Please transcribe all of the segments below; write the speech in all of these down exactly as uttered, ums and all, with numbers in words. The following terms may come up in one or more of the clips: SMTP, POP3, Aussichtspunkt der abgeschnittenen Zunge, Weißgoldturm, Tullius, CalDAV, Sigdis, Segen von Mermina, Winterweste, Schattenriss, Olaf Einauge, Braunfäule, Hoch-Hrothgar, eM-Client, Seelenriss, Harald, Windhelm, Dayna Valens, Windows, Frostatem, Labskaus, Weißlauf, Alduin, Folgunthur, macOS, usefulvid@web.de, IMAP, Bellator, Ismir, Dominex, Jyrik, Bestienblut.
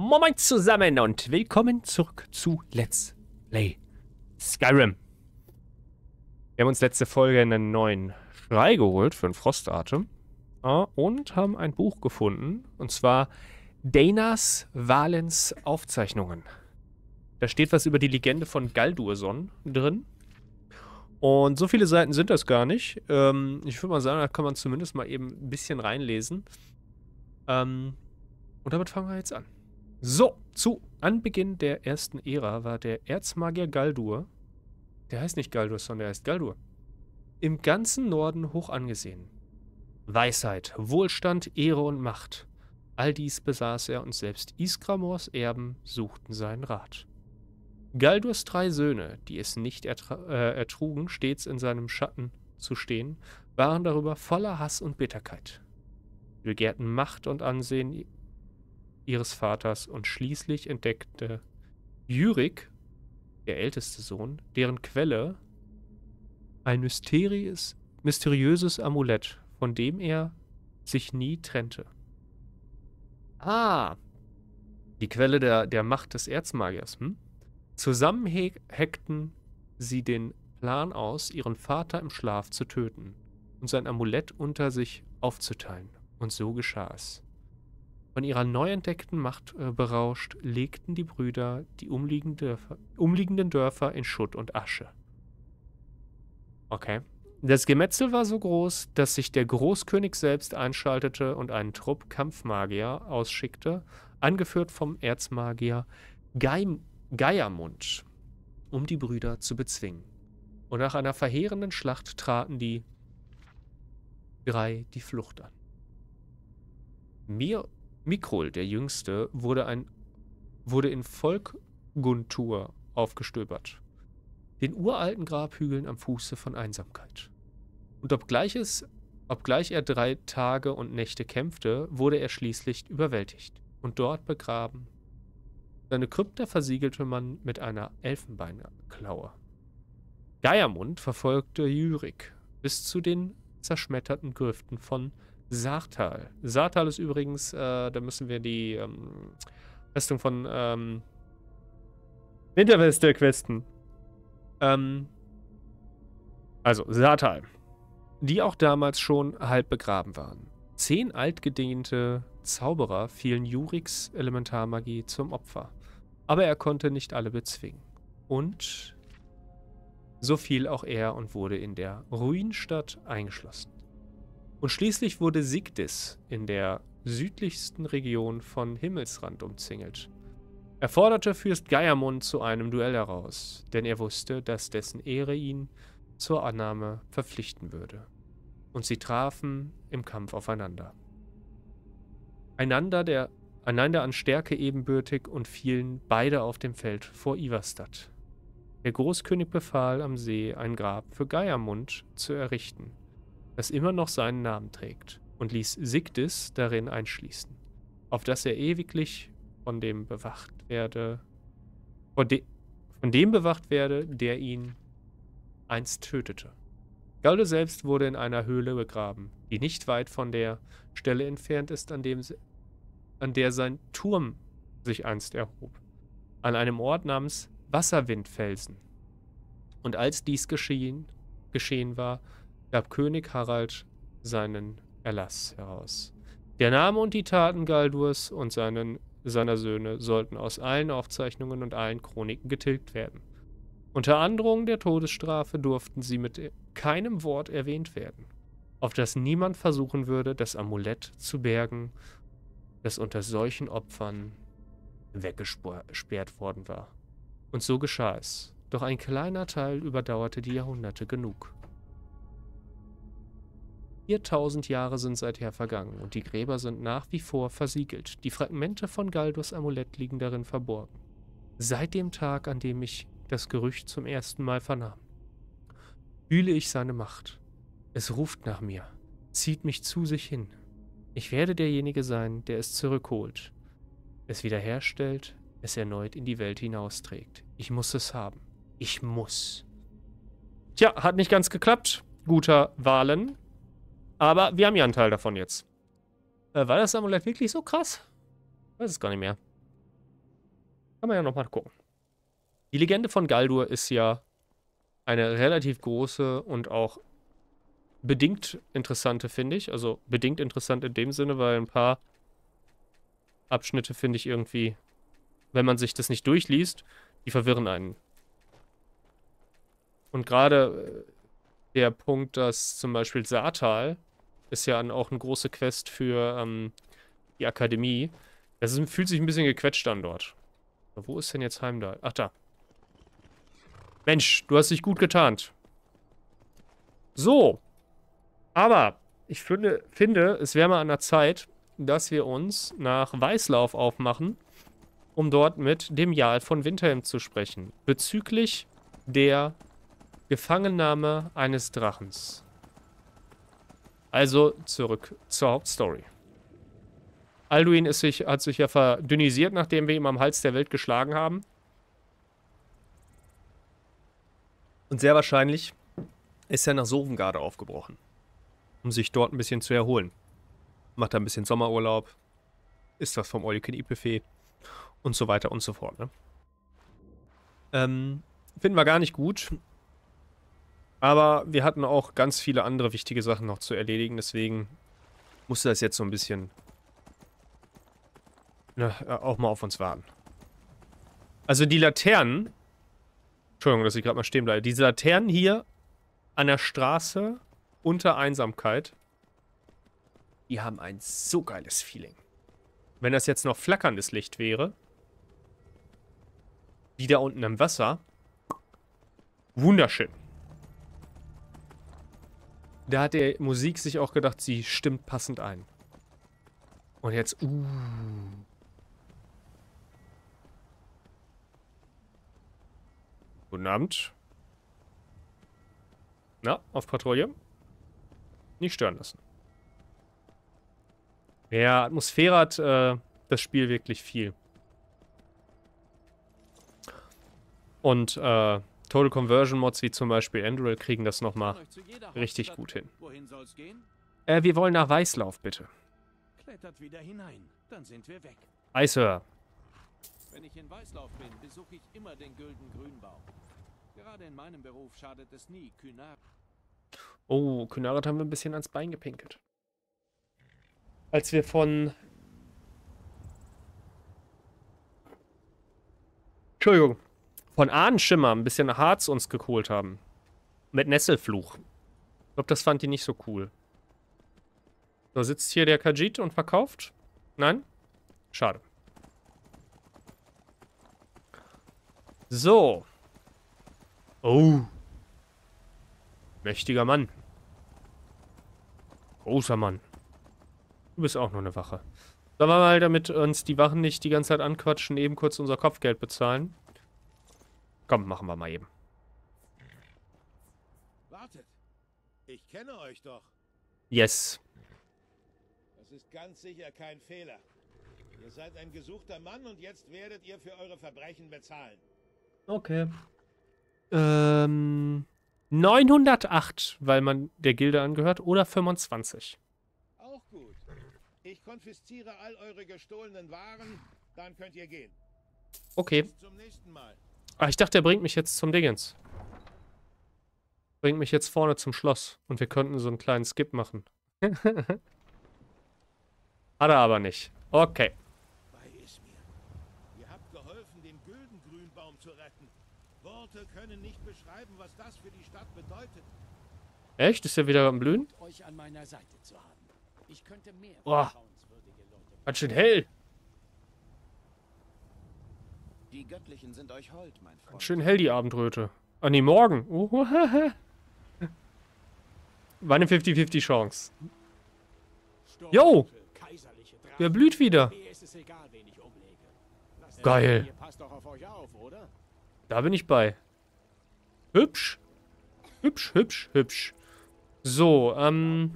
Moin zusammen und willkommen zurück zu Let's Play Skyrim. Wir haben uns letzte Folge einen neuen Schrei geholt für den Frostatem und haben ein Buch gefunden, und zwar Dayna Valens Aufzeichnungen. Da steht was über die Legende von Gauldur drin. Und so viele Seiten sind das gar nicht. Ich würde mal sagen, da kann man zumindest mal eben ein bisschen reinlesen. Und damit fangen wir jetzt an. So, zu Anbeginn der ersten Ära war der Erzmagier Gauldur, der heißt nicht Gauldur, sondern der heißt Gauldur, im ganzen Norden hoch angesehen. Weisheit, Wohlstand, Ehre und Macht, all dies besaß er, und selbst Ysgramors Erben suchten seinen Rat. Gauldurs drei Söhne, die es nicht äh, ertrugen, stets in seinem Schatten zu stehen, waren darüber voller Hass und Bitterkeit. Sie begehrten Macht und Ansehen ihres Vaters, und schließlich entdeckte Jyrik, der älteste Sohn, deren Quelle ein mysteriöses Amulett, von dem er sich nie trennte. Ah, die Quelle der, der Macht des Erzmagiers. Hm? Zusammen he heckten sie den Plan aus, ihren Vater im Schlaf zu töten und sein Amulett unter sich aufzuteilen. Und so geschah es. Von ihrer neu entdeckten Macht äh, berauscht, legten die Brüder die umliegende, umliegenden Dörfer in Schutt und Asche. Okay. Das Gemetzel war so groß, dass sich der Großkönig selbst einschaltete und einen Trupp Kampfmagier ausschickte, angeführt vom Erzmagier Geirmund, um die Brüder zu bezwingen. Und nach einer verheerenden Schlacht traten die drei die Flucht an. Mir Mikrul, der Jüngste, wurde, ein, wurde in Folgunthur aufgestöbert, den uralten Grabhügeln am Fuße von Einsamkeit. Und obgleich, es, obgleich er drei Tage und Nächte kämpfte, wurde er schließlich überwältigt und dort begraben. Seine Krypta versiegelte man mit einer Elfenbeinklaue. Geirmund verfolgte Jyrik bis zu den zerschmetterten Grüften von Saarthal. Saarthal ist übrigens, äh, da müssen wir die ähm, Festung von ähm, Winterweste questen. Ähm, also Saarthal, die auch damals schon halb begraben waren. Zehn altgediente Zauberer fielen Jyriks Elementarmagie zum Opfer, aber er konnte nicht alle bezwingen. Und so fiel auch er und wurde in der Ruinenstadt eingeschlossen. Und schließlich wurde Sigdis in der südlichsten Region von Himmelsrand umzingelt. Er forderte Fürst Geirmund zu einem Duell heraus, denn er wusste, dass dessen Ehre ihn zur Annahme verpflichten würde. Und sie trafen im Kampf aufeinander. Einander, der, einander an Stärke ebenbürtig, und fielen beide auf dem Feld vor Iverstadt. Der Großkönig befahl, am See ein Grab für Geirmund zu errichten, das immer noch seinen Namen trägt, und ließ Sigdis darin einschließen, auf dass er ewiglich von dem bewacht werde, von, de, von dem bewacht werde, der ihn einst tötete. Gauldur selbst wurde in einer Höhle begraben, die nicht weit von der Stelle entfernt ist, an, dem, an der sein Turm sich einst erhob, an einem Ort namens Wasserwindfelsen. Und als dies geschehen, geschehen war, gab König Harald seinen Erlass heraus. Der Name und die Taten Gauldurs und seinen, seiner Söhne sollten aus allen Aufzeichnungen und allen Chroniken getilgt werden. Unter Androhung der Todesstrafe durften sie mit keinem Wort erwähnt werden, auf das niemand versuchen würde, das Amulett zu bergen, das unter solchen Opfern weggesperrt worden war. Und so geschah es. Doch ein kleiner Teil überdauerte die Jahrhunderte genug. viertausend Jahre sind seither vergangen, und die Gräber sind nach wie vor versiegelt. Die Fragmente von Gauldurs Amulett liegen darin verborgen. Seit dem Tag, an dem ich das Gerücht zum ersten Mal vernahm, fühle ich seine Macht. Es ruft nach mir, zieht mich zu sich hin. Ich werde derjenige sein, der es zurückholt, es wiederherstellt, es erneut in die Welt hinausträgt. Ich muss es haben. Ich muss. Tja, hat nicht ganz geklappt, guter Valen. Aber wir haben ja einen Teil davon jetzt. Äh, war das Amulett wirklich so krass? Ich weiß es gar nicht mehr. Kann man ja nochmal gucken. Die Legende von Gauldur ist ja eine relativ große und auch bedingt interessante, finde ich. Also bedingt interessant in dem Sinne, weil ein paar Abschnitte, finde ich, irgendwie, wenn man sich das nicht durchliest, die verwirren einen. Und gerade der Punkt, dass zum Beispiel Saarthal ist ja auch eine große Quest für ähm, die Akademie. Das fühlt sich ein bisschen gequetscht an dort. Aber wo ist denn jetzt Heimdall? Ach, da. Mensch, du hast dich gut getarnt. So. Aber ich finde, finde es wäre mal an der Zeit, dass wir uns nach Weißlauf aufmachen, um dort mit dem Jarl von Winterhelm zu sprechen. Bezüglich der Gefangennahme eines Drachens. Also zurück zur Hauptstory. Alduin ist sich, hat sich ja verdünnisiert, nachdem wir ihm am Hals der Welt geschlagen haben. Und sehr wahrscheinlich ist er nach Sovengarde aufgebrochen, um sich dort ein bisschen zu erholen. Macht da ein bisschen Sommerurlaub, isst was vom All-You-Can-Eat-Buffet und so weiter und so fort. Ne? Ähm, finden wir gar nicht gut. Aber wir hatten auch ganz viele andere wichtige Sachen noch zu erledigen, deswegen musste das jetzt so ein bisschen na, auch mal auf uns warten. Also die Laternen, Entschuldigung, dass ich gerade mal stehen bleibe, diese Laternen hier an der Straße unter Einsamkeit, die haben ein so geiles Feeling. Wenn das jetzt noch flackerndes Licht wäre, die da unten im Wasser, wunderschön. Da hat die Musik sich auch gedacht, sie stimmt passend ein. Und jetzt, uh. Guten Abend. Na, auf Patrouille. Nicht stören lassen. Ja, Atmosphäre hat äh, das Spiel wirklich viel. Und, äh, Total Conversion Mods wie zum Beispiel Anduril kriegen das nochmal richtig gut hin. Wohin soll's gehen? Äh, wir wollen nach Weißlauf, bitte. Klettert wieder hinein, dann sind wir weg. Eishör. Wenn ich in Weißlauf bin, besuche ich immer den Gülden Grünbaum. Gerade in meinem Beruf schadet es nie, Kynarat. Oh, Kynarat haben wir ein bisschen ans Bein gepinkelt. Als wir von... Entschuldigung. Von Ahnenschimmer ein bisschen Harz uns geholt haben. Mit Nesselfluch. Ich glaube, das fand die nicht so cool. So, sitzt hier der Khajiit und verkauft? Nein? Schade. So. Oh. Mächtiger Mann. Großer Mann. Du bist auch nur eine Wache. Sollen wir mal, damit uns die Wachen nicht die ganze Zeit anquatschen, eben kurz unser Kopfgeld bezahlen? Komm, machen wir mal eben. Wartet. Ich kenne euch doch. Yes. Das ist ganz sicher kein Fehler. Ihr seid ein gesuchter Mann und jetzt werdet ihr für eure Verbrechen bezahlen. Okay. Ähm neunhundertacht, weil man der Gilde angehört, oder fünfundzwanzig. Auch gut. Ich konfisziere all eure gestohlenen Waren, dann könnt ihr gehen. Okay. Bis zum nächsten Mal. Ah, ich dachte, er bringt mich jetzt zum Dingens. Bringt mich jetzt vorne zum Schloss. Und wir könnten so einen kleinen Skip machen. Hat er aber nicht. Okay. Bei Ismir. Ihr habt geholfen, den Güldengrünbaum zu retten. Worte können nicht beschreiben, was das für die Stadt bedeutet. Echt? Ist er wieder am Blühen? Euch an meiner Seite zu haben. Ich könnte mehr vertrauenswürdige Leute. Ganz schön hell. Die Göttlichen sind euch hold, mein Freund. Schön hell die Abendröte. Ah, nee, morgen. Uh, war eine fünfzig fünfzig Chance. Jo! Der blüht wieder. Geil. Da bin ich bei. Hübsch. Hübsch, hübsch, hübsch. So, ähm.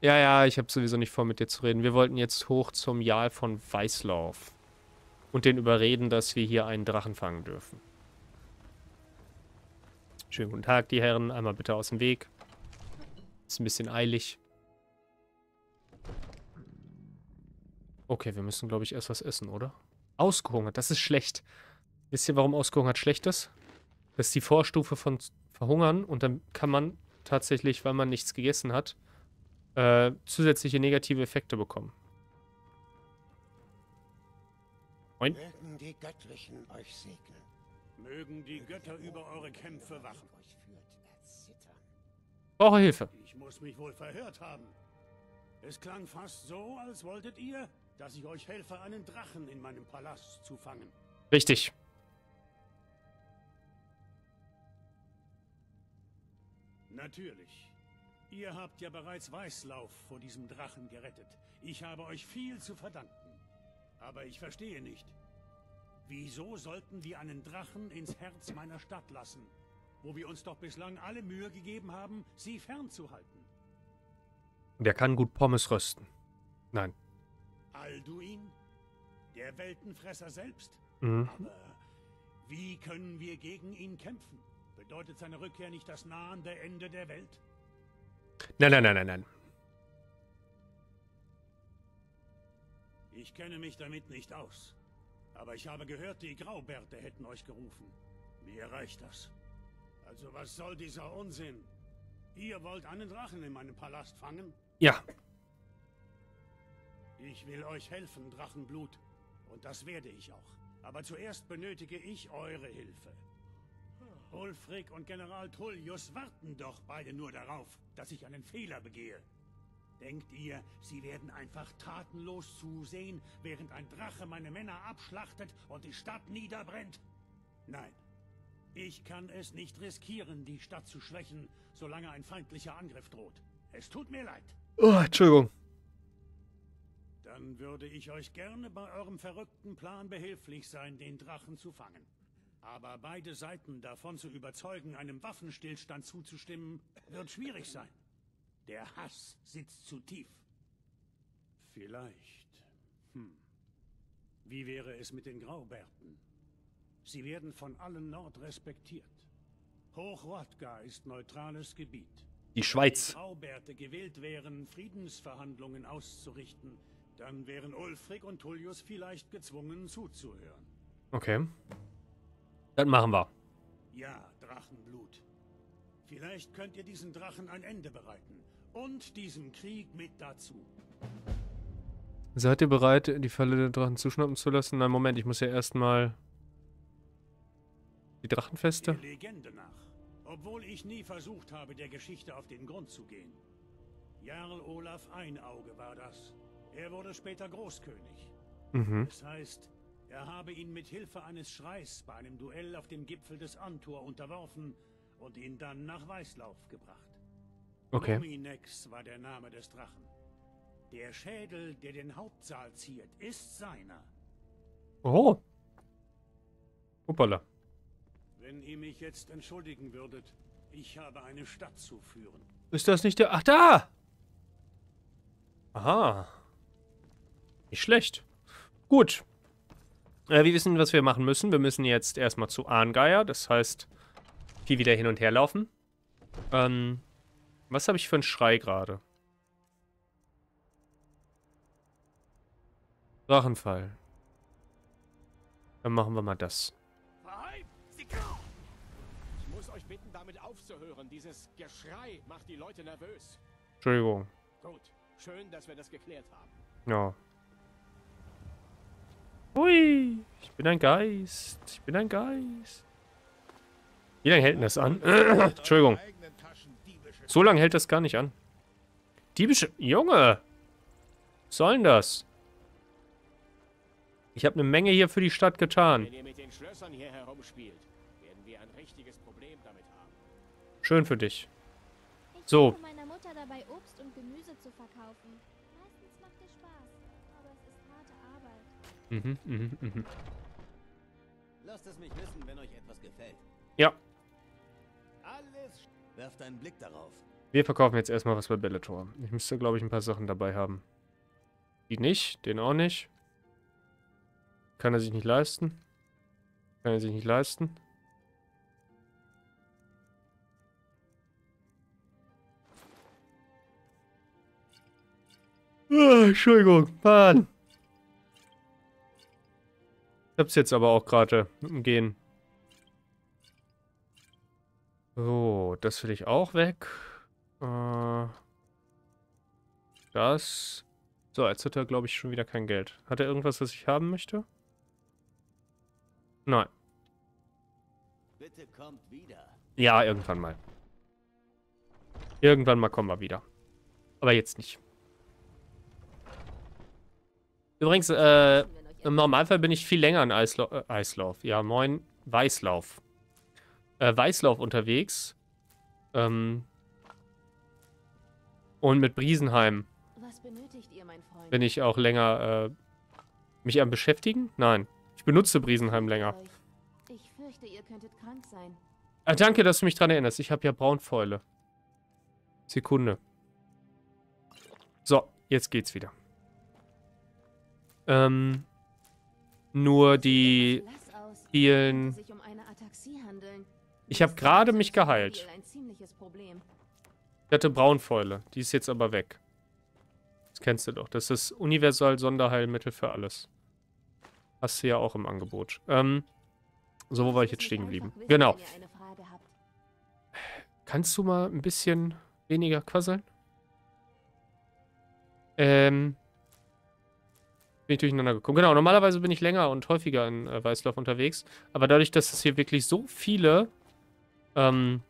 Ja, ja, ich habe sowieso nicht vor, mit dir zu reden. Wir wollten jetzt hoch zum Jarl von Weißlauf. Und den überreden, dass wir hier einen Drachen fangen dürfen. Schönen guten Tag, die Herren. Einmal bitte aus dem Weg. Ist ein bisschen eilig. Okay, wir müssen, glaube ich, erst was essen, oder? Ausgehungert, das ist schlecht. Wisst ihr, warum ausgehungert schlecht ist? Das ist die Vorstufe von Verhungern und dann kann man tatsächlich, weil man nichts gegessen hat, äh, zusätzliche negative Effekte bekommen. Moin. Mögen die Göttlichen euch segnen. Mögen die Götter über eure Kämpfe wachen. Brauche Hilfe. Ich muss mich wohl verhört haben. Es klang fast so, als wolltet ihr, dass ich euch helfe, einen Drachen in meinem Palast zu fangen. Richtig. Natürlich. Ihr habt ja bereits Weißlauf vor diesem Drachen gerettet. Ich habe euch viel zu verdanken. Aber ich verstehe nicht. Wieso sollten wir einen Drachen ins Herz meiner Stadt lassen, wo wir uns doch bislang alle Mühe gegeben haben, sie fernzuhalten? Der kann gut Pommes rösten. Nein. Alduin? Der Weltenfresser selbst? Mhm. Aber wie können wir gegen ihn kämpfen? Bedeutet seine Rückkehr nicht das nahende Ende der Welt? Nein, nein, nein, nein, nein. Ich kenne mich damit nicht aus. Aber ich habe gehört, die Graubärte hätten euch gerufen. Mir reicht das. Also was soll dieser Unsinn? Ihr wollt einen Drachen in meinem Palast fangen? Ja. Ich will euch helfen, Drachenblut. Und das werde ich auch. Aber zuerst benötige ich eure Hilfe. Ulfric und General Tullius warten doch beide nur darauf, dass ich einen Fehler begehe. Denkt ihr, sie werden einfach tatenlos zusehen, während ein Drache meine Männer abschlachtet und die Stadt niederbrennt? Nein. Ich kann es nicht riskieren, die Stadt zu schwächen, solange ein feindlicher Angriff droht. Es tut mir leid. Oh, Entschuldigung. Dann würde ich euch gerne bei eurem verrückten Plan behilflich sein, den Drachen zu fangen. Aber beide Seiten davon zu überzeugen, einem Waffenstillstand zuzustimmen, wird schwierig sein. Der Hass sitzt zu tief. Vielleicht. Hm. Wie wäre es mit den Graubärten? Sie werden von allen Nord respektiert. Hoch-Hrothgar ist neutrales Gebiet. Die Schweiz. Wenn die Graubärte gewählt wären, Friedensverhandlungen auszurichten, dann wären Ulfric und Tullius vielleicht gezwungen zuzuhören. Okay. Dann machen wir. Ja, Drachenblut. Vielleicht könnt ihr diesen Drachen ein Ende bereiten. Und diesen Krieg mit dazu. Seid ihr bereit, die Falle der Drachen zuschnappen zu lassen? Nein, Moment, ich muss ja erstmal die Drachenfeste. Der Legende nach, obwohl ich nie versucht habe, der Geschichte auf den Grund zu gehen. Jarl Olaf Einauge war das. Er wurde später Großkönig. Mhm. Das heißt, er habe ihn mit Hilfe eines Schreis bei einem Duell auf dem Gipfel des Antor unterworfen und ihn dann nach Weißlauf gebracht. Okay. Dominex war der Name des Drachen. Der Schädel, der den Hauptsaal ziert, ist seiner. Oh. Hoppala. Wenn ihr mich jetzt entschuldigen würdet, ich habe eine Stadt zu führen. Ist das nicht der... Ach, da! Aha. Nicht schlecht. Gut. Äh, wir wissen, was wir machen müssen. Wir müssen jetzt erstmal zu Arngeir. Das heißt, viel wieder hin und her laufen. Ähm, was habe ich für einen Schrei gerade? Drachenfall. Dann machen wir mal das. Ich muss euch bitten, damit aufzuhören. Dieses Geschrei macht die Leute nervös. Entschuldigung. Gut. Schön, dass wir das geklärt haben. Ja. Hui. Ich bin ein Geist. Ich bin ein Geist. Wie lange hält denn das an? Entschuldigung. So lange hält das gar nicht an. Diebische... Junge! Was soll denn das? Ich habe eine Menge hier für die Stadt getan. Wenn ihr mit den Schlössern hier herumspielt, werden wir ein richtiges Problem damit haben. Schön für dich. So. Ich helfe meiner Mutter dabei, Obst und Gemüse zu verkaufen. Meistens macht es Spaß, aber es ist harte Arbeit. Mhm, mhm, mhm. Lasst es mich wissen, wenn euch etwas gefällt. Ja. Alles. Werft einen Blick darauf. Wir verkaufen jetzt erstmal was bei Bellator. Ich müsste, glaube ich, ein paar Sachen dabei haben. Die nicht, den auch nicht. Kann er sich nicht leisten. Kann er sich nicht leisten. Oh, Entschuldigung, Mann. Ich hab's jetzt aber auch gerade mit dem Gehen. So, das will ich auch weg. Äh, das. So, jetzt hat er, glaube ich, schon wieder kein Geld. Hat er irgendwas, was ich haben möchte? Nein. Bitte kommt wieder. Ja, irgendwann mal. Irgendwann mal kommen wir wieder. Aber jetzt nicht. Übrigens, äh, im Normalfall bin ich viel länger in Eislau äh, Eislauf. Ja, moin, Weißlauf. Äh, Weißlauf unterwegs. Ähm. Und mit Brisenheim. Was benötigt ihr, mein Freund? Bin ich auch länger, äh, mich am Beschäftigen? Nein. Ich benutze Brisenheim länger. Ich fürchte, ihr könntet krank sein. Ah, danke, dass du mich dran erinnerst. Ich habe ja Braunfäule. Sekunde. So, jetzt geht's wieder. Ähm, nur die vielen... Ich habe gerade mich geheilt. Ich hatte Braunfäule. Die ist jetzt aber weg. Das kennst du doch. Das ist universal Sonderheilmittel für alles. Hast du ja auch im Angebot. Ähm, so, wo war ich jetzt stehen geblieben? Genau. Kannst du mal ein bisschen weniger quasseln? Ähm... Bin ich durcheinander gekommen. Genau, normalerweise bin ich länger und häufiger in äh, Weißlauf unterwegs. Aber dadurch, dass es hier wirklich so viele ähm,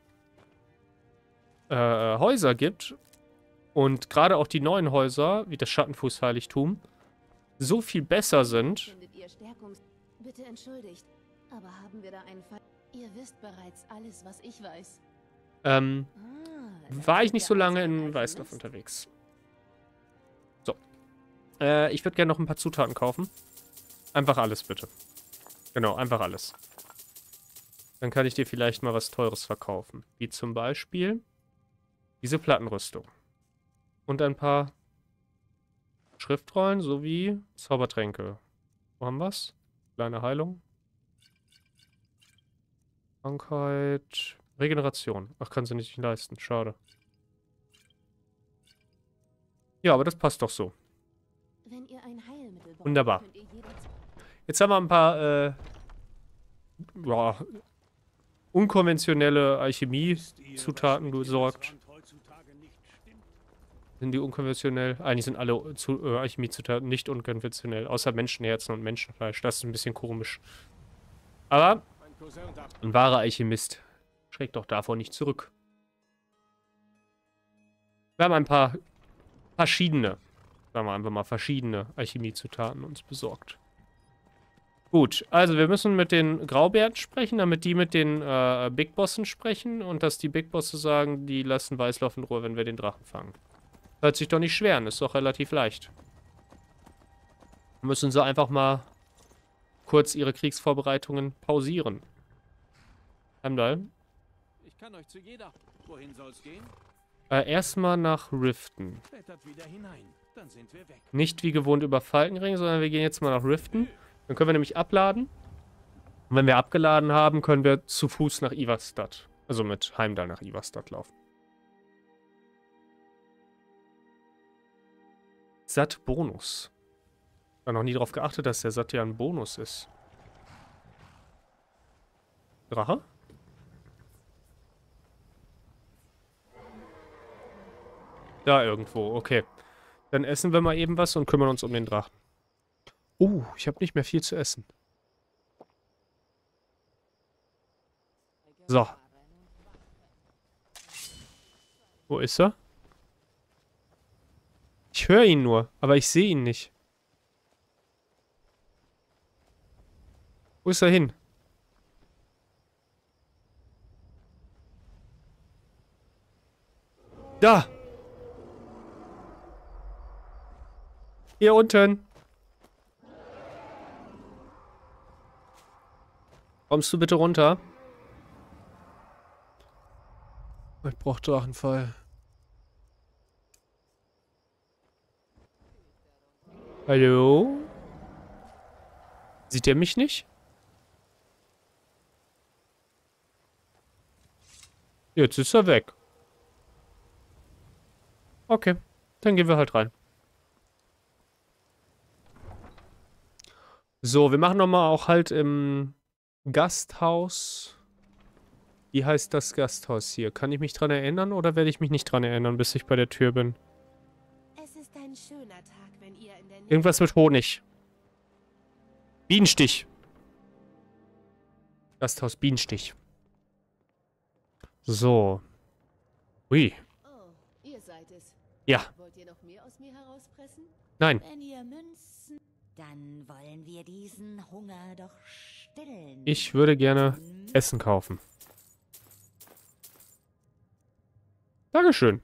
äh, Häuser gibt und gerade auch die neuen Häuser, wie das Schattenfußheiligtum, so viel besser sind. Bitte entschuldigt, aber haben wir da einen Fall? Ihr wisst bereits alles, was ich weiß. Ähm, ah, war ich nicht so lange in Weißlauf unterwegs. Äh, ich würde gerne noch ein paar Zutaten kaufen. Einfach alles, bitte. Genau, einfach alles. Dann kann ich dir vielleicht mal was Teures verkaufen. Wie zum Beispiel diese Plattenrüstung. Und ein paar Schriftrollen sowie Zaubertränke. Wo haben wir's? Kleine Heilung. Krankheit. Regeneration. Ach, kann sie nicht leisten. Schade. Ja, aber das passt doch so. Wenn ihr ein Heilmittel braucht, wunderbar. Jetzt haben wir ein paar äh, ja, unkonventionelle Alchemie-Zutaten besorgt. Sind die unkonventionell? Eigentlich sind alle zu, äh, Alchemie-Zutaten nicht unkonventionell, außer Menschenherzen und Menschenfleisch. Das ist ein bisschen komisch. Aber ein wahrer Alchemist schreckt doch davor nicht zurück. Wir haben ein paar verschiedene. Sagen wir einfach mal verschiedene Alchemiezutaten uns besorgt. Gut, also wir müssen mit den Graubärten sprechen, damit die mit den äh, Big Bossen sprechen und dass die Big Bosse sagen, die lassen Weißlauf in Ruhe, wenn wir den Drachen fangen. Hört sich doch nicht schwer an, ist doch relativ leicht. Müssen sie einfach mal kurz ihre Kriegsvorbereitungen pausieren. Heimdall? Ich kann euch zu jeder. Wohin soll's gehen? Äh, erstmal nach Riften. Klettert wieder hinein. Dann sind wir weg. Nicht wie gewohnt über Falkenring, sondern wir gehen jetzt mal nach Riften. Dann können wir nämlich abladen. Und wenn wir abgeladen haben, können wir zu Fuß nach Iverstadt. Also mit Heimdall nach Iverstadt laufen. Satt Bonus. Ich habe noch nie darauf geachtet, dass der Satt ja ein Bonus ist. Drache? Da irgendwo, okay. Dann essen wir mal eben was und kümmern uns um den Drachen. Oh, uh, ich habe nicht mehr viel zu essen. So. Wo ist er? Ich höre ihn nur, aber ich sehe ihn nicht. Wo ist er hin? Da! Hier unten. Kommst du bitte runter? Ich brauche Drachenfall. Hallo? Sieht er mich nicht? Jetzt ist er weg. Okay, dann gehen wir halt rein. So, wir machen nochmal auch halt im Gasthaus. Wie heißt das Gasthaus hier? Kann ich mich dran erinnern oder werde ich mich nicht dran erinnern, bis ich bei der Tür bin? Es ist ein schöner Tag, wenn ihr in der Nähe irgendwas mit Honig. Bienenstich. Gasthaus Bienenstich. So. Ui. Oh, ihr seid es. Ja. Wollt ihr noch mehr aus mir herauspressen? Nein. Wenn ihr Münzen, dann wollen wir diesen Hunger doch stillen. Ich würde gerne hm. Essen kaufen. Dankeschön.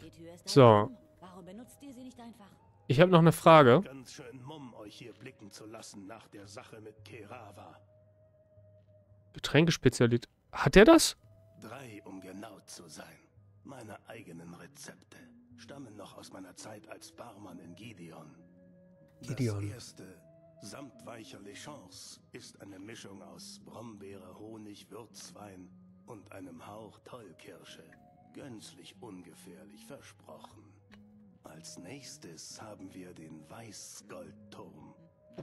Die Tür ist so. Warum benutzt ihr sie nicht einfach? Ich habe noch eine Frage. Ganz schön mumm, euch hier blicken zu lassen nach der Sache mit Keerava. Getränkespezialität. Hat der das? Drei, um genau zu sein. Meine eigenen Rezepte stammen noch aus meiner Zeit als Barmann in Gideon. Gideon. Das erste, samt weicher Lechance, ist eine Mischung aus Brombeere, Honig, Würzwein und einem Hauch Tollkirsche. Gänzlich ungefährlich, versprochen. Als nächstes haben wir den Weißgoldturm.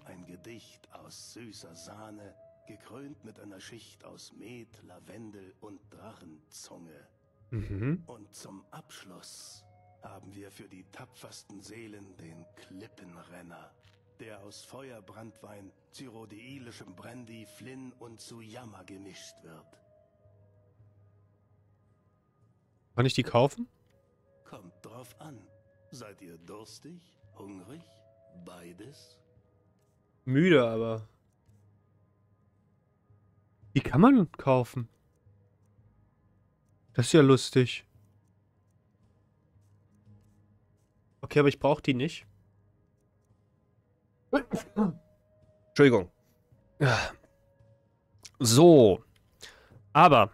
Ein Gedicht aus süßer Sahne, gekrönt mit einer Schicht aus Met, Lavendel und Drachenzunge. Mhm. Und zum Abschluss haben wir für die tapfersten Seelen den Klippenrenner, der aus Feuerbrandwein, zyrodeilischem Brandy, Flynn und Suyama gemischt wird. Kann ich die kaufen? Kommt drauf an. Seid ihr durstig? Hungrig? Beides? Müde aber. Die kann man kaufen. Das ist ja lustig. Okay, aber ich brauche die nicht. Entschuldigung. So. Aber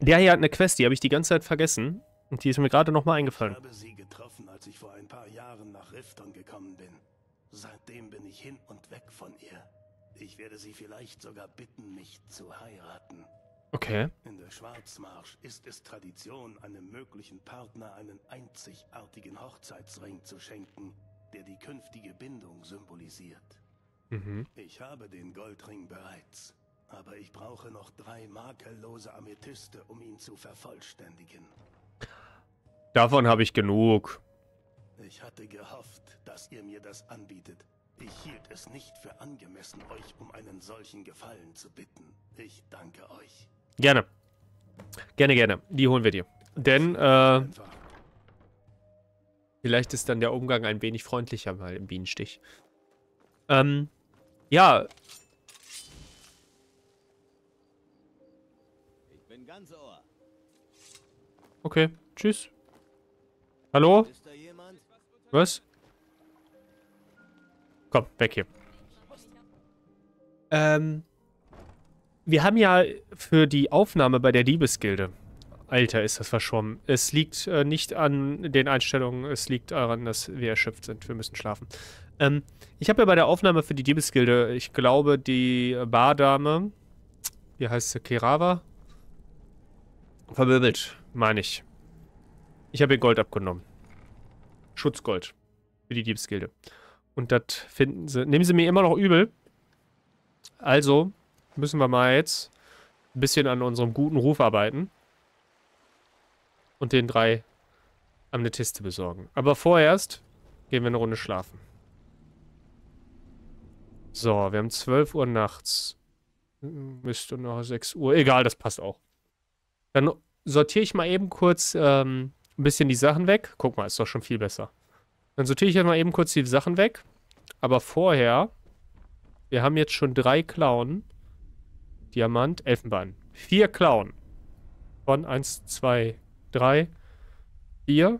der hier hat eine Quest, die habe ich die ganze Zeit vergessen. Und die ist mir gerade nochmal eingefallen. Ich habe sie getroffen, als ich vor ein paar Jahren nach Riften gekommen bin. Seitdem bin ich hin und weg von ihr. Ich werde sie vielleicht sogar bitten, mich zu heiraten. Okay. In der Schwarzmarsch ist es Tradition, einem möglichen Partner einen einzigartigen Hochzeitsring zu schenken, der die künftige Bindung symbolisiert. Mhm. Ich habe den Goldring bereits. Aber ich brauche noch drei makellose Amethyste, um ihn zu vervollständigen. Davon habe ich genug. Ich hatte gehofft, dass ihr mir das anbietet. Ich hielt es nicht für angemessen, euch um einen solchen Gefallen zu bitten. Ich danke euch. Gerne. Gerne, gerne. Die holen wir dir. Denn, äh... vielleicht ist dann der Umgang ein wenig freundlicher mal im Bienenstich. Ähm, ja... Okay, tschüss. Hallo? Was? Komm, weg hier. Ähm, wir haben ja für die Aufnahme bei der Diebesgilde. Alter, ist das verschwommen. Es liegt äh, nicht an den Einstellungen, es liegt daran, dass wir erschöpft sind. Wir müssen schlafen. Ähm, ich habe ja bei der Aufnahme für die Diebesgilde, ich glaube, die Bardame, wie heißt sie, Keerava? Vermöbelt, meine ich. Ich habe ihr Gold abgenommen. Schutzgold. Für die Diebesgilde. Und das finden sie... Nehmen sie mir immer noch übel. Also müssen wir mal jetzt ein bisschen an unserem guten Ruf arbeiten. Und den drei Amnetiste besorgen. Aber vorerst gehen wir eine Runde schlafen. So, wir haben zwölf Uhr nachts. Müsste noch sechs Uhr. Egal, das passt auch. Dann sortiere ich mal eben kurz ähm, ein bisschen die Sachen weg. Guck mal, ist doch schon viel besser. Dann sortiere ich mal eben kurz die Sachen weg. Aber vorher, wir haben jetzt schon drei Klauen. Diamant, Elfenbein. Vier Klauen. Von eins, zwei, drei, vier,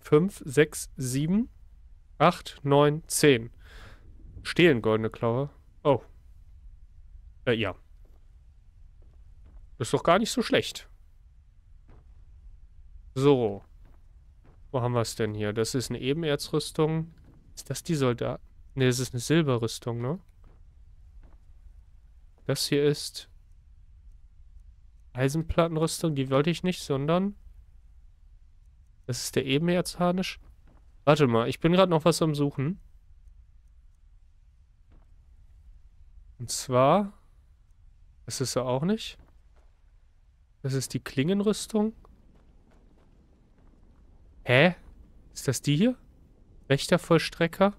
fünf, sechs, sieben, acht, neun, zehn. Stehlen, goldene Klaue. Oh. Äh, ja. Das ist doch gar nicht so schlecht. So. Wo haben wir es denn hier? Das ist eine Ebenerzrüstung. Ist das die Soldat... Ne, das ist eine Silberrüstung, ne? Das hier ist... Eisenplattenrüstung, die wollte ich nicht, sondern... Das ist der Ebenerzharnisch. Warte mal, ich bin gerade noch was am Suchen. Und zwar, das ist er auch nicht. Das ist die Klingenrüstung. Hä? Ist das die hier? Rechter Vollstrecker?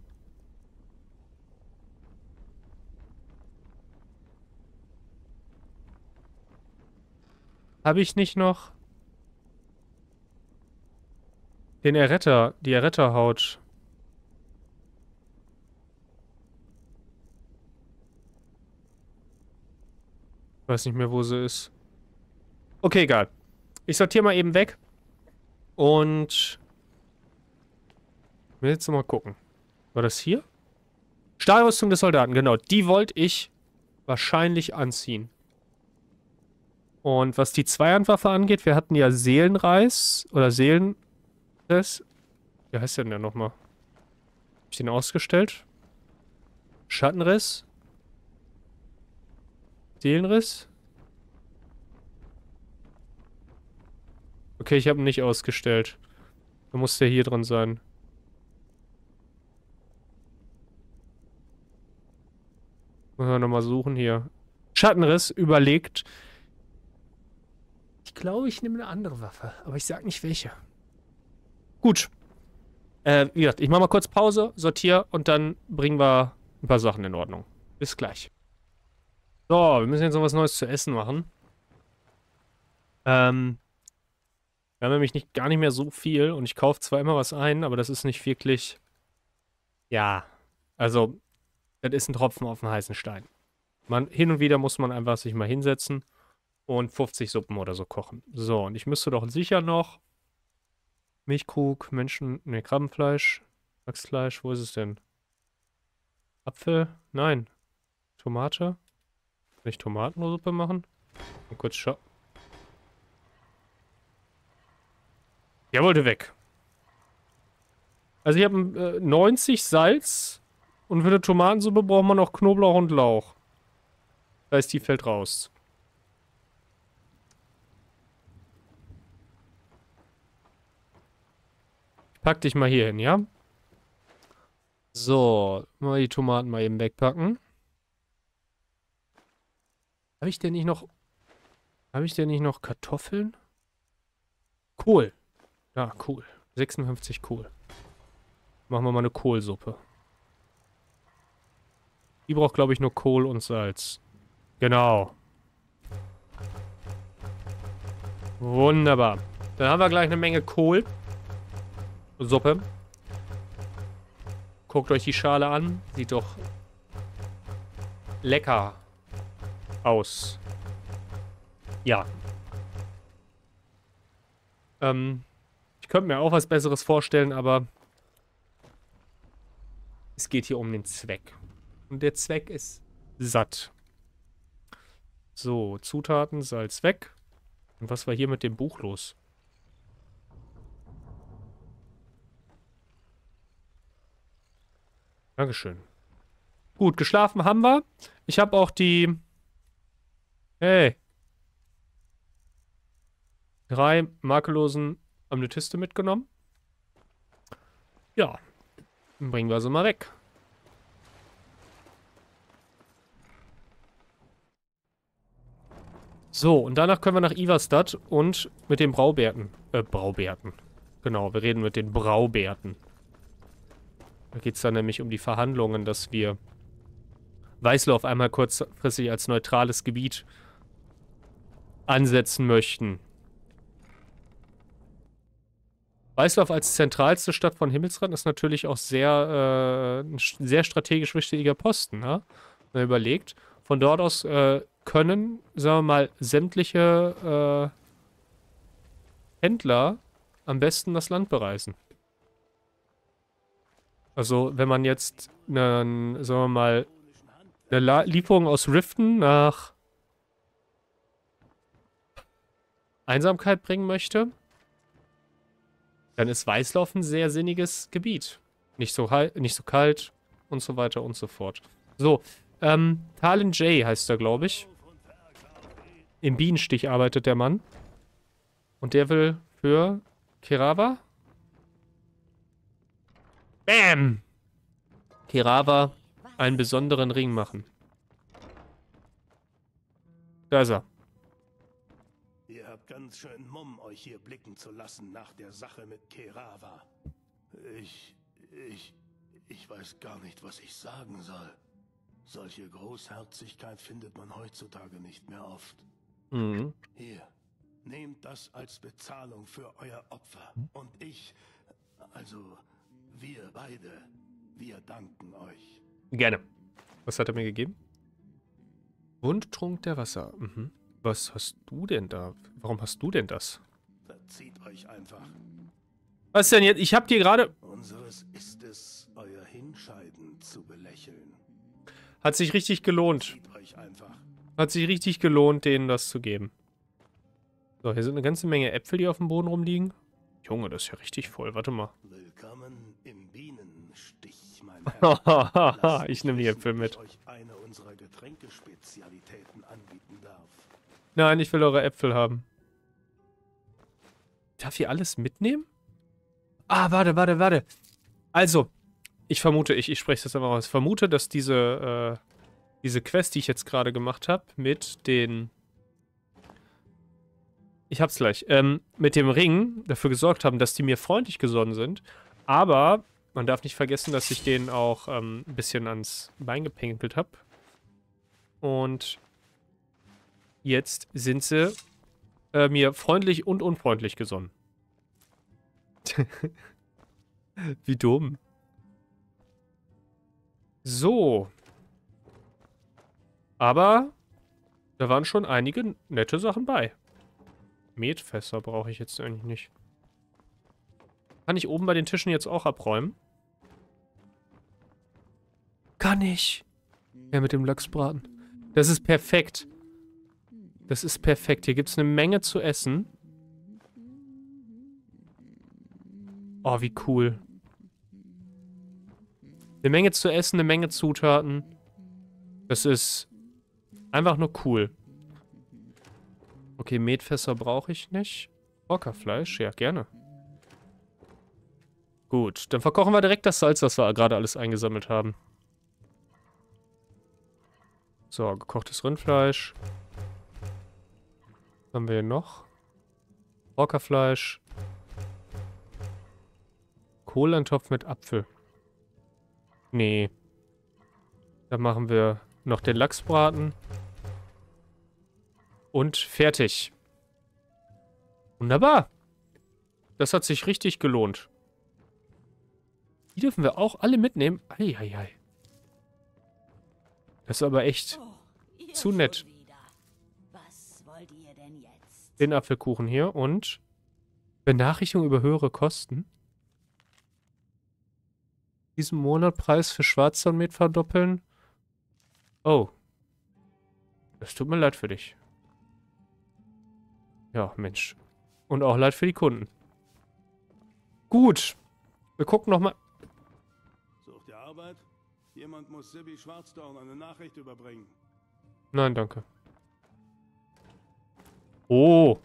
Habe ich nicht noch den Erretter, die Erretterhaut? Ich weiß nicht mehr, wo sie ist. Okay, egal. Ich sortiere mal eben weg. Und will jetzt mal gucken. War das hier? Stahlrüstung des Soldaten, genau. Die wollte ich wahrscheinlich anziehen. Und was die Zweihandwaffe angeht, wir hatten ja Seelenriss oder Seelenriss. Wie heißt der denn der nochmal? Habe ich den ausgestellt? Schattenriss. Seelenriss. Okay, ich habe ihn nicht ausgestellt. Da muss der hier drin sein. Müssen wir nochmal suchen hier. Schattenriss überlegt. Ich glaube, ich nehme eine andere Waffe, aber ich sage nicht welche. Gut. Äh, wie gesagt, ich mache mal kurz Pause, sortiere und dann bringen wir ein paar Sachen in Ordnung. Bis gleich. So, wir müssen jetzt noch was Neues zu essen machen. Ähm, wir haben nämlich nicht, gar nicht mehr so viel und ich kaufe zwar immer was ein, aber das ist nicht wirklich... Ja, also, das ist ein Tropfen auf den heißen Stein. Man, hin und wieder muss man einfach sich mal hinsetzen. Und fünfzig Suppen oder so kochen. So, und ich müsste doch sicher noch Milchkrug, Menschen, ne, Krabbenfleisch, Lachsfleisch, wo ist es denn? Apfel? Nein. Tomate? Kann ich Tomatensuppe machen? Mal kurz schauen. Der wollte weg. Also ich habe äh, neunzig Salz und für eine Tomatensuppe braucht man noch Knoblauch und Lauch. Das heißt, die fällt raus. Pack dich mal hier hin, ja? So, mal die Tomaten mal eben wegpacken. Habe ich denn nicht noch... Habe ich denn nicht noch Kartoffeln? Kohl. Ja, Kohl. sechsundfünfzig Kohl. Machen wir mal eine Kohlsuppe. Die braucht, glaube ich, nur Kohl und Salz. Genau. Wunderbar. Dann haben wir gleich eine Menge Kohl. Suppe. Guckt euch die Schale an. Sieht doch lecker aus. Ja. Ähm, ich könnte mir auch was Besseres vorstellen, aber es geht hier um den Zweck. Und der Zweck ist satt. So, Zutaten, Salz weg. Und was war hier mit dem Buch los? Dankeschön. Gut, geschlafen haben wir. Ich habe auch die... Hey. Drei makellosen Amethyste mitgenommen. Ja. Dann bringen wir sie mal weg. So, und danach können wir nach Iverstadt und mit den Braubärten... Äh, Braubärten. Genau, wir reden mit den Braubärten. Da geht es dann nämlich um die Verhandlungen, dass wir Weißlauf einmal kurzfristig als neutrales Gebiet ansetzen möchten. Weißlauf als zentralste Stadt von Himmelsrand ist natürlich auch sehr, äh, ein sehr strategisch wichtiger Posten. Ne? Wenn man überlegt, von dort aus äh, können, sagen wir mal, sämtliche äh, Händler am besten das Land bereisen. Also, wenn man jetzt eine, sagen wir mal, eine Lieferung aus Riften nach Einsamkeit bringen möchte, dann ist Weißlauf ein sehr sinniges Gebiet. Nicht so, nicht so kalt und so weiter und so fort. So, ähm, Talen J heißt er, glaube ich. Im Bienenstich arbeitet der Mann. Und der will für Keerava... Bam! Keerava einen besonderen Ring machen. Da ist er. Ihr habt ganz schön Mumm, euch hier blicken zu lassen nach der Sache mit Keerava. Ich, ich, ich weiß gar nicht, was ich sagen soll. Solche Großherzigkeit findet man heutzutage nicht mehr oft. Mhm. Hier, nehmt das als Bezahlung für euer Opfer. Und ich, also wir beide, wir danken euch. Gerne. Was hat er mir gegeben? Wundtrunk der Wasser. Mhm. Was hast du denn da? Warum hast du denn das? Verzieht euch einfach. Was denn jetzt? Ich hab dir gerade... Unseres ist es, euer Hinscheiden zu belächeln. Hat sich richtig gelohnt. Euch einfach. Hat sich richtig gelohnt, denen das zu geben. So, hier sind eine ganze Menge Äpfel, die auf dem Boden rumliegen. Junge, das ist ja richtig voll. Warte mal. Willkommen im Bienenstich, mein Herr. Ich nehme die Äpfel mit. Nein, ich will eure Äpfel haben. Darf ich alles mitnehmen? Ah, warte, warte, warte. Also, ich vermute, ich, ich spreche das einfach aus. Ich vermute, dass diese, äh, diese Quest, die ich jetzt gerade gemacht habe, mit den... Ich hab's gleich. Ähm, mit dem Ring dafür gesorgt haben, dass die mir freundlich gesonnen sind. Aber man darf nicht vergessen, dass ich denen auch ähm, ein bisschen ans Bein gepinkelt habe. Und... Jetzt sind sie äh, mir freundlich und unfreundlich gesonnen. Wie dumm. So. Aber da waren schon einige nette Sachen bei. Metfässer brauche ich jetzt eigentlich nicht. Kann ich oben bei den Tischen jetzt auch abräumen? Kann ich. Ja, mit dem Lachsbraten. Das ist perfekt. Das ist perfekt. Hier gibt es eine Menge zu essen. Oh, wie cool. Eine Menge zu essen, eine Menge Zutaten. Das ist einfach nur cool. Okay, Metfässer brauche ich nicht. Rockerfleisch, ja, gerne. Gut, dann verkochen wir direkt das Salz, das wir gerade alles eingesammelt haben. So, gekochtes Rindfleisch. Haben wir noch? Rockerfleisch. Kohlentopf mit Apfel. Nee. Dann machen wir noch den Lachsbraten. Und fertig. Wunderbar. Das hat sich richtig gelohnt. Die dürfen wir auch alle mitnehmen. Eieiei. Das ist aber echt oh, zu nett. Den Apfelkuchen hier und Benachrichtigung über höhere Kosten. Diesen Monat Preis für Schwarzsonnenmet verdoppeln. Oh. Das tut mir leid für dich. Ja, Mensch. Und auch leid für die Kunden. Gut. Wir gucken nochmal. Sucht ihr Arbeit? Jemand muss Sibi Schwarzdorn eine Nachricht überbringen. Nein, danke. Oh.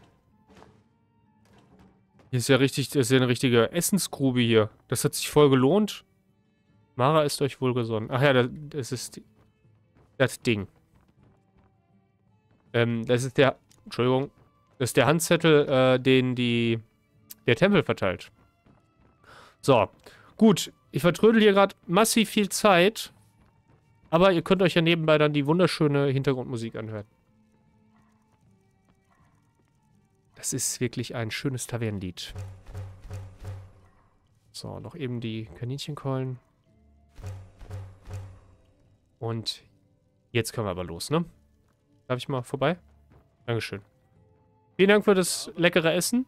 Hier ist ja richtig, das ist ja eine richtige Essensgrube hier. Das hat sich voll gelohnt. Mara ist euch wohlgesonnen. Ach ja, das, das ist das Ding. Ähm, das ist der, Entschuldigung, das ist der Handzettel, äh, den die, der Tempel verteilt. So, gut. Ich vertrödel hier gerade massiv viel Zeit. Aber ihr könnt euch ja nebenbei dann die wunderschöne Hintergrundmusik anhören. Das ist wirklich ein schönes Tavernenlied. So, noch eben die Kaninchenkeulen. Und jetzt können wir aber los, ne? Darf ich mal vorbei? Dankeschön. Vielen Dank für das leckere Essen.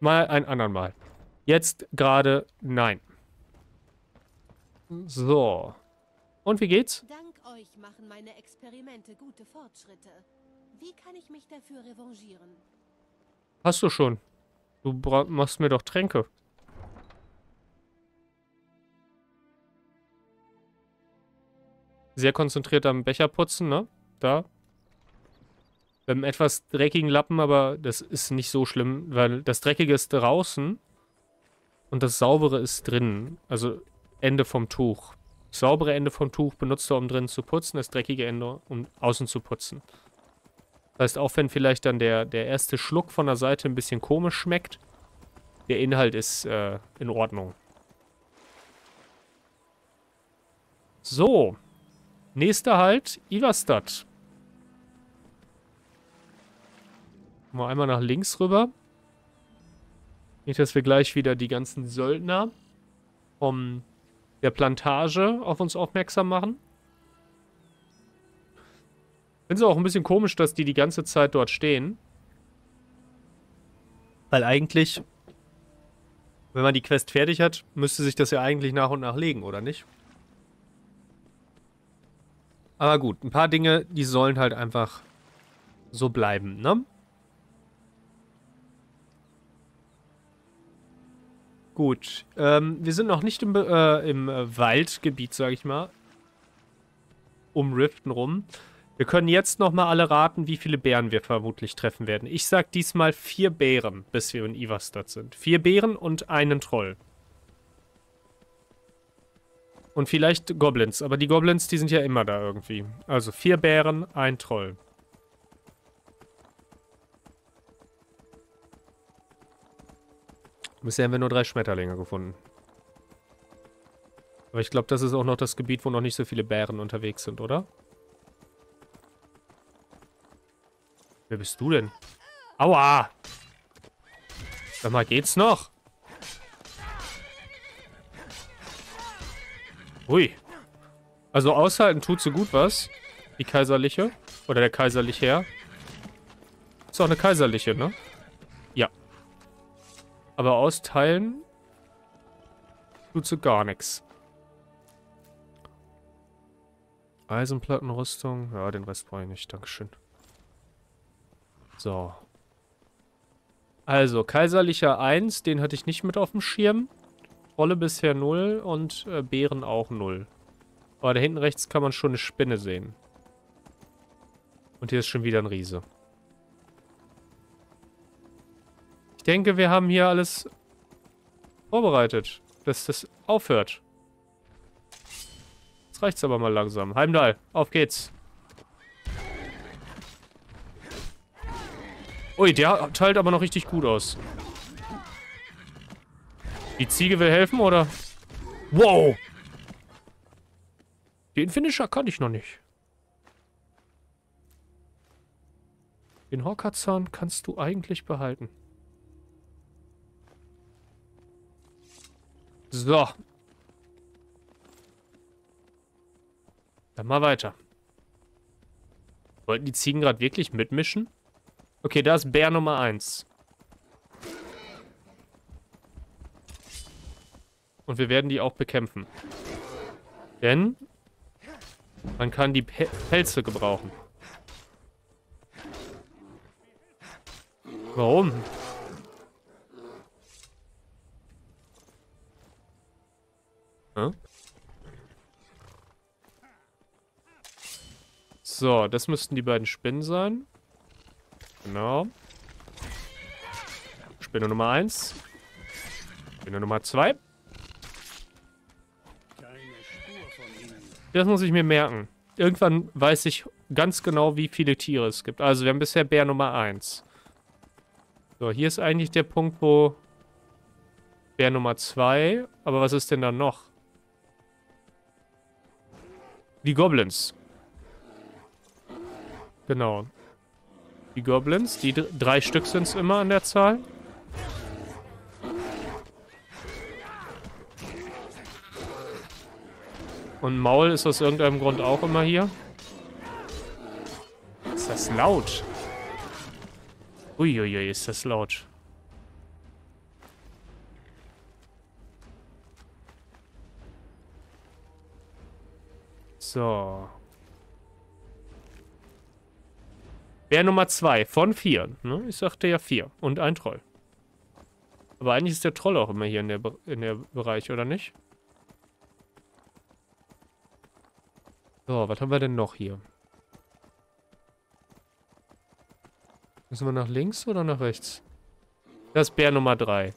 Mal ein anderen Mal. Jetzt gerade nein. So. Und wie geht's? Dank euch machen meine Experimente gute Fortschritte. Wie kann ich mich dafür revanchieren? Hast du schon. Du machst mir doch Tränke. Sehr konzentriert am Becher putzen, ne? Da. Wir haben etwas dreckigen Lappen, aber das ist nicht so schlimm, weil das Dreckige ist draußen und das Saubere ist drinnen. Also Ende vom Tuch. Das saubere Ende vom Tuch benutzt er, um drinnen zu putzen, das dreckige Ende, um außen zu putzen. Das heißt, auch wenn vielleicht dann der, der erste Schluck von der Seite ein bisschen komisch schmeckt, der Inhalt ist äh, in Ordnung. So. Nächster Halt, Iverstadt. Mal einmal nach links rüber. Nicht, dass wir gleich wieder die ganzen Söldner vom der Plantage auf uns aufmerksam machen. Finde es auch ein bisschen komisch, dass die die ganze Zeit dort stehen. Weil eigentlich, wenn man die Quest fertig hat, müsste sich das ja eigentlich nach und nach legen, oder nicht? Aber gut, ein paar Dinge, die sollen halt einfach so bleiben, ne? Gut, ähm, wir sind noch nicht im, äh, im äh, Waldgebiet, sage ich mal, um Riften rum. Wir können jetzt nochmal alle raten, wie viele Bären wir vermutlich treffen werden. Ich sag diesmal vier Bären, bis wir in Iverstadt sind. Vier Bären und einen Troll. Und vielleicht Goblins, aber die Goblins, die sind ja immer da irgendwie. Also vier Bären, ein Troll. Bisher haben wir nur drei Schmetterlinge gefunden. Aber ich glaube, das ist auch noch das Gebiet, wo noch nicht so viele Bären unterwegs sind, oder? Wer bist du denn? Aua! Sag mal, geht's noch? Ui. Also aushalten tut so gut was. Die Kaiserliche. Oder der Kaiserliche Herr. Ist auch eine Kaiserliche, ne? Aber austeilen tut so gar nichts. Eisenplattenrüstung. Ja, den Rest brauche ich nicht. Dankeschön. So. Also, Kaiserlicher eins, den hatte ich nicht mit auf dem Schirm. Rolle bisher null und äh, Bären auch null. Aber da hinten rechts kann man schon eine Spinne sehen. Und hier ist schon wieder ein Riese. Ich denke, wir haben hier alles vorbereitet, dass das aufhört. Jetzt reicht's aber mal langsam. Heimdall, auf geht's. Ui, der teilt aber noch richtig gut aus. Die Ziege will helfen, oder? Wow! Den Finisher kann ich noch nicht. Den Horkerzahn kannst du eigentlich behalten. So. Dann mal weiter. Wollten die Ziegen gerade wirklich mitmischen? Okay, da ist Bär Nummer eins. Und wir werden die auch bekämpfen. Denn man kann die Pe- Pelze gebrauchen. Warum? So, das müssten die beiden Spinnen sein. Genau. Spinne Nummer eins. Spinne Nummer zwei. Das muss ich mir merken. Irgendwann weiß ich ganz genau, wie viele Tiere es gibt. Also wir haben bisher Bär Nummer eins. So, hier ist eigentlich der Punkt, wo Bär Nummer zwei. Aber was ist denn da noch? Die Goblins. Genau. Die Goblins, die drei Stück sind es immer an der Zahl. Und Maul ist aus irgendeinem Grund auch immer hier. Ist das laut? Uiuiui, ist das laut. So. Bär Nummer zwei von vier. Ne? Ich sagte ja vier. Und ein Troll. Aber eigentlich ist der Troll auch immer hier in der, in der Bereich, oder nicht? So, was haben wir denn noch hier? Müssen wir nach links oder nach rechts? Das ist Bär Nummer drei.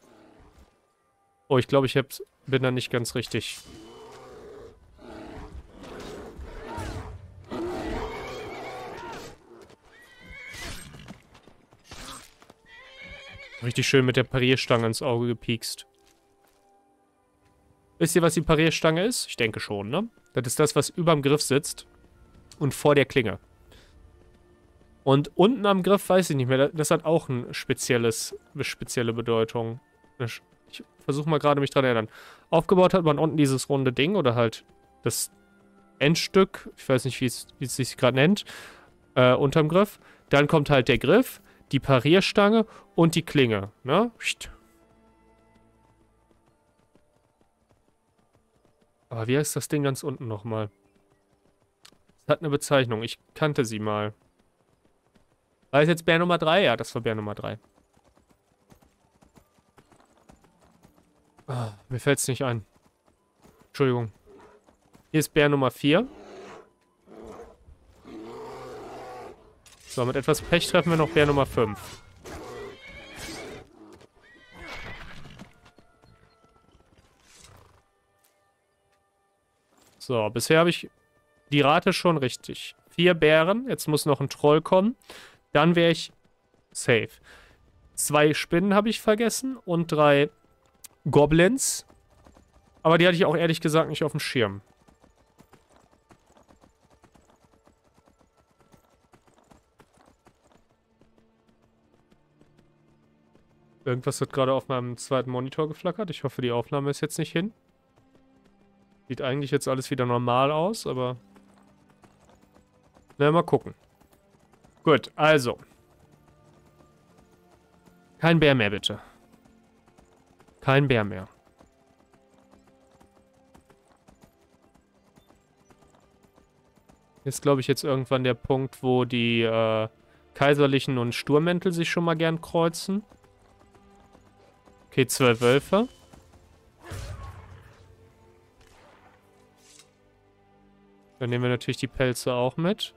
Oh, ich glaube, ich hab's, bin da nicht ganz richtig. Richtig schön mit der Parierstange ins Auge gepiekst. Wisst ihr, was die Parierstange ist? Ich denke schon, ne? Das ist das, was überm Griff sitzt und vor der Klinge. Und unten am Griff weiß ich nicht mehr. Das hat auch ein spezielles, eine spezielle Bedeutung. Ich versuche mal gerade mich dran zu erinnern. Aufgebaut hat man unten dieses runde Ding oder halt das Endstück. Ich weiß nicht, wie es, wie es sich gerade nennt. Äh, unterm Griff. Dann kommt halt der Griff, die Parierstange und die Klinge. Ne? Aber wie heißt das Ding ganz unten nochmal? Es hat eine Bezeichnung. Ich kannte sie mal. War das jetzt Bär Nummer drei? Ja, das war Bär Nummer drei. Ah, mir fällt es nicht ein. Entschuldigung. Hier ist Bär Nummer vier. So, mit etwas Pech treffen wir noch Bär Nummer fünf. So, bisher habe ich die Rate schon richtig. Vier Bären. Jetzt muss noch ein Troll kommen. Dann wäre ich safe. Zwei Spinnen habe ich vergessen und drei Goblins. Aber die hatte ich auch ehrlich gesagt nicht auf dem Schirm. Irgendwas hat gerade auf meinem zweiten Monitor geflackert. Ich hoffe, die Aufnahme ist jetzt nicht hin. Sieht eigentlich jetzt alles wieder normal aus, aber... Na, mal gucken. Gut, also. Kein Bär mehr, bitte. Kein Bär mehr. Ist, glaube ich, jetzt irgendwann der Punkt, wo die äh, Kaiserlichen und Sturmmäntel sich schon mal gern kreuzen. Okay, zwölf Wölfe. Dann nehmen wir natürlich die Pelze auch mit.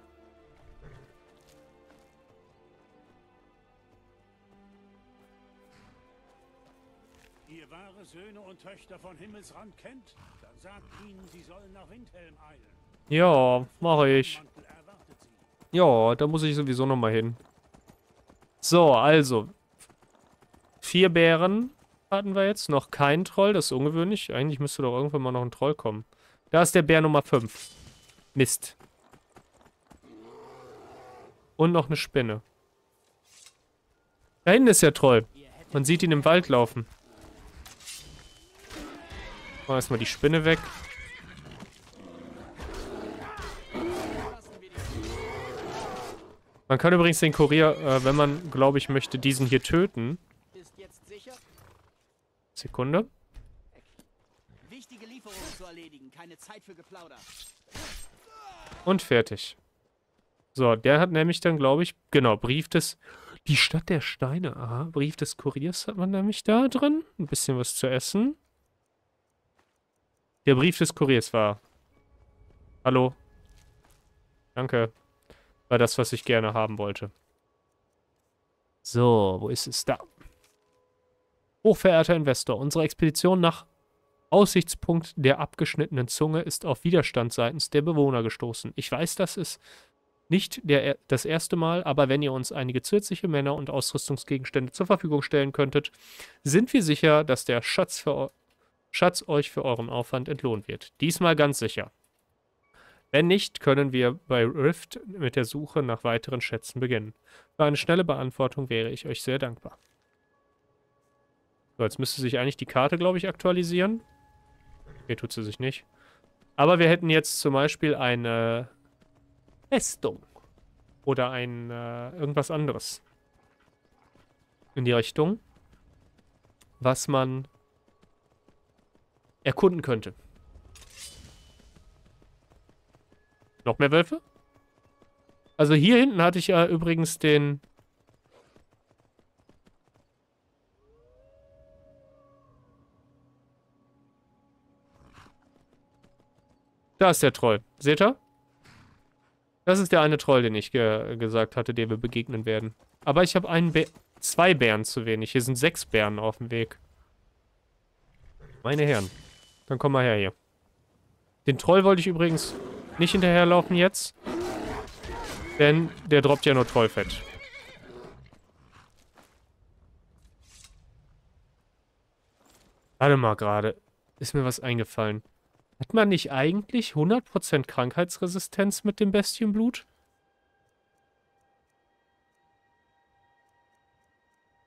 Töchter von Himmelsrand kennt, dann sagt ihnen, sie sollen nach Windhelm eilen. Ja, mache ich. Ja, da muss ich sowieso nochmal hin. So, also. Vier Bären hatten wir jetzt. Noch kein Troll, das ist ungewöhnlich. Eigentlich müsste doch irgendwann mal noch ein Troll kommen. Da ist der Bär Nummer fünf. Mist. Und noch eine Spinne. Da hinten ist der Troll. Man sieht ihn im Wald laufen. Mal erstmal die Spinne weg. Man kann übrigens den Kurier, äh, wenn man, glaube ich, möchte, diesen hier töten. Sekunde. Und fertig. So, der hat nämlich dann, glaube ich, genau, Brief des... Die Stadt der Steine. Aha, Brief des Kuriers hat man nämlich da drin. Ein bisschen was zu essen. Der Brief des Kuriers war. Hallo. Danke. War das, was ich gerne haben wollte. So, wo ist es da? Hochverehrter Investor, unsere Expedition nach Aussichtspunkt der abgeschnittenen Zunge ist auf Widerstand seitens der Bewohner gestoßen. Ich weiß, das ist nicht der, das erste Mal, aber wenn ihr uns einige zusätzliche Männer und Ausrüstungsgegenstände zur Verfügung stellen könntet, sind wir sicher, dass der Schatz für euch... Schatz euch für euren Aufwand entlohnt wird. Diesmal ganz sicher. Wenn nicht, können wir bei Rift mit der Suche nach weiteren Schätzen beginnen. Für eine schnelle Beantwortung wäre ich euch sehr dankbar. So, jetzt müsste sich eigentlich die Karte, glaube ich, aktualisieren. Hier tut sie sich nicht. Aber wir hätten jetzt zum Beispiel eine Festung. Oder ein äh, irgendwas anderes. In die Richtung. Was man... erkunden könnte. Noch mehr Wölfe? Also hier hinten hatte ich ja übrigens den... Da ist der Troll. Seht ihr? Das ist der eine Troll, den ich ge gesagt hatte, dem wir begegnen werden. Aber ich habe einen Bä- zwei Bären zu wenig. Hier sind sechs Bären auf dem Weg. Meine Herren. Dann komm mal her hier. Den Troll wollte ich übrigens nicht hinterherlaufen jetzt. Denn der droppt ja nur Trollfett. Warte mal gerade. Ist mir was eingefallen. Hat man nicht eigentlich hundert Prozent Krankheitsresistenz mit dem Bestienblut?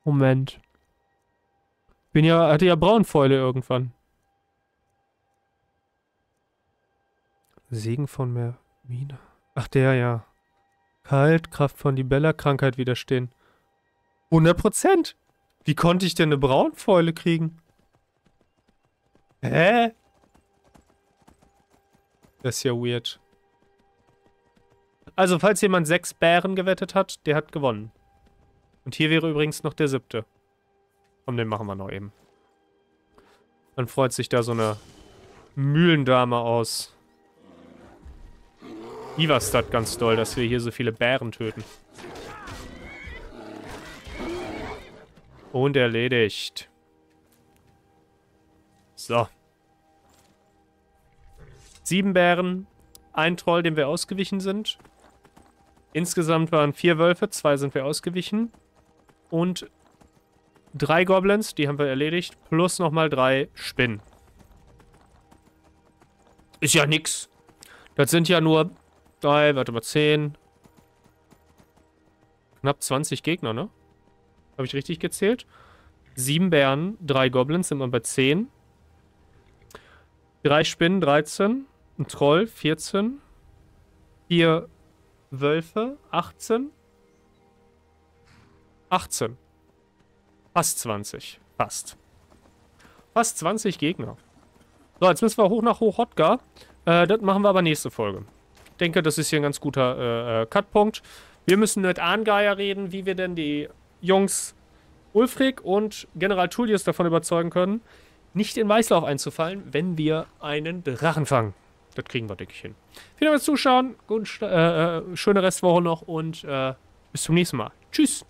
Moment. Bin ja, hatte ja Braunfäule irgendwann. Segen von Mermina. Ach, der ja. Kalt, Kraft von Libella, Krankheit widerstehen. hundert Prozent? Wie konnte ich denn eine Braunfäule kriegen? Hä? Das ist ja weird. Also, falls jemand sechs Bären gewettet hat, der hat gewonnen. Und hier wäre übrigens noch der siebte. Komm, den machen wir noch eben. Dann freut sich da so eine Mühlendame aus Iverstadt ganz doll, dass wir hier so viele Bären töten. Und erledigt. So. Sieben Bären, ein Troll, dem wir ausgewichen sind. Insgesamt waren vier Wölfe, zwei sind wir ausgewichen. Und drei Goblins, die haben wir erledigt, plus nochmal drei Spinnen. Ist ja nix. Das sind ja nur drei, warte mal, zehn. Knapp zwanzig Gegner, ne? Habe ich richtig gezählt? Sieben Bären, drei Goblins, sind wir bei zehn. Drei Spinnen, dreizehn. Ein Troll, vierzehn. Vier Wölfe, achtzehn. achtzehn. Fast zwanzig. Fast. Fast zwanzig Gegner. So, jetzt müssen wir hoch nach Hoch-Hrothgar. Äh, das machen wir aber nächste Folge. Ich denke, das ist hier ein ganz guter äh, Cutpunkt. Wir müssen mit Arngeir reden, wie wir denn die Jungs Ulfric und General Tullius davon überzeugen können, nicht in Weißlauf einzufallen, wenn wir einen Drachen fangen. Das kriegen wir, denke ich, hin. Vielen Dank fürs Zuschauen. Guten, äh, schöne Restwoche noch und äh, bis zum nächsten Mal. Tschüss.